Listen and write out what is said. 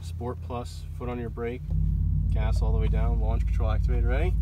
Sport plus, foot on your brake, gas all the way down, launch control activated, ready?